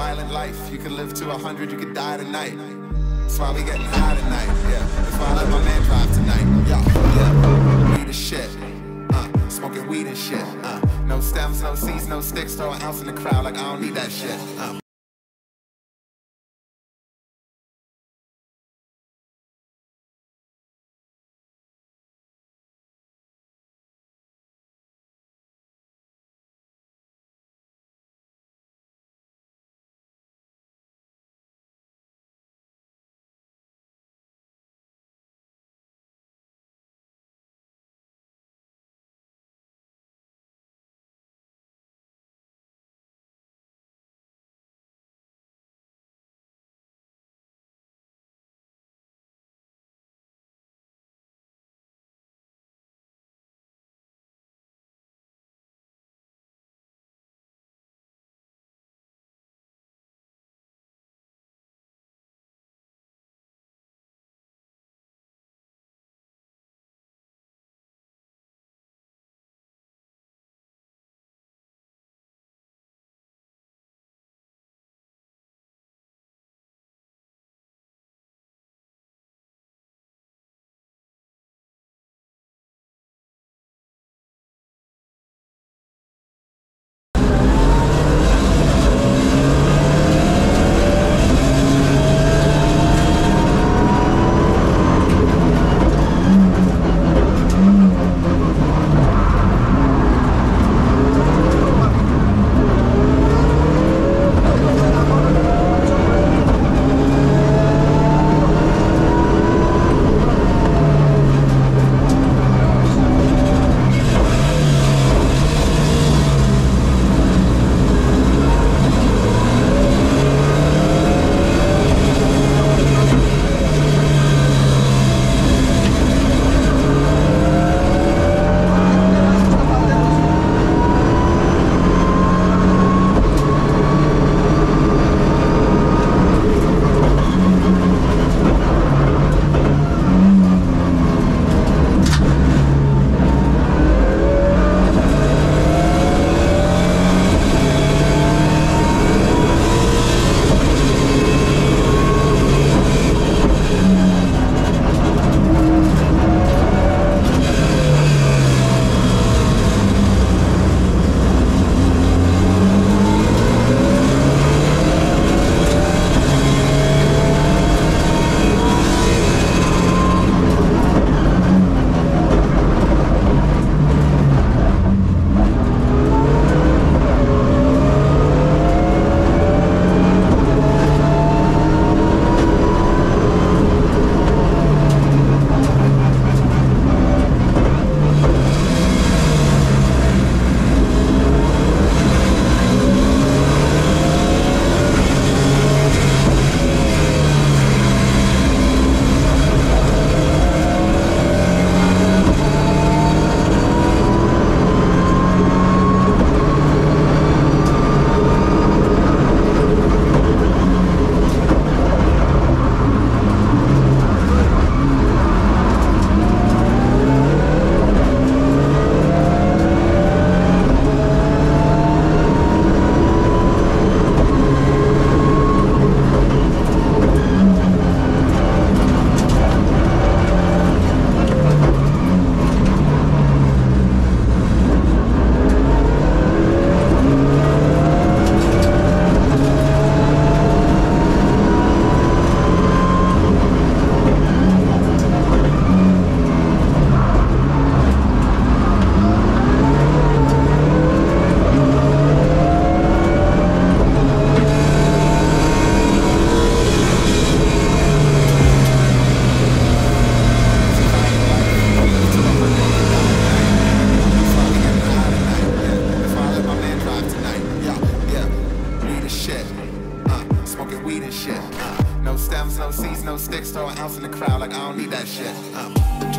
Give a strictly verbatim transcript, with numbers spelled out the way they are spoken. violent life. You could live to a hundred, you could die tonight. That's why we getting high tonight, yeah. That's why I let my man drive tonight, yeah, yeah. Weed and shit, uh, smoking weed and shit, uh. No stems, no seeds, no sticks, throw an ounce in the crowd like I don't need that shit, uh. Weed and shit. Uh, no stems, no seeds, no sticks, throw an ounce in the crowd like I don't need that shit. Uh.